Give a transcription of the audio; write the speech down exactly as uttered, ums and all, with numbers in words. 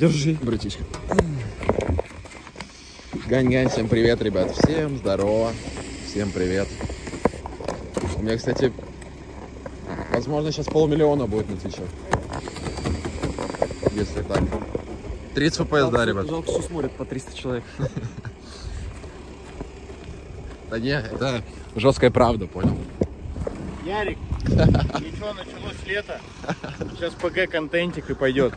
Держи, братишка. Гань-гань, всем привет, ребят. Всем здорово. Всем привет. У меня, кстати, возможно, сейчас полмиллиона будет на Твиче. Если так. тридцать эф пи эс, да, ребят? Жалко, что смотрят по триста человек. Да не, это жесткая правда, понял. Ярик, ничего, началось лето. Сейчас пэ гэ контентик и пойдет.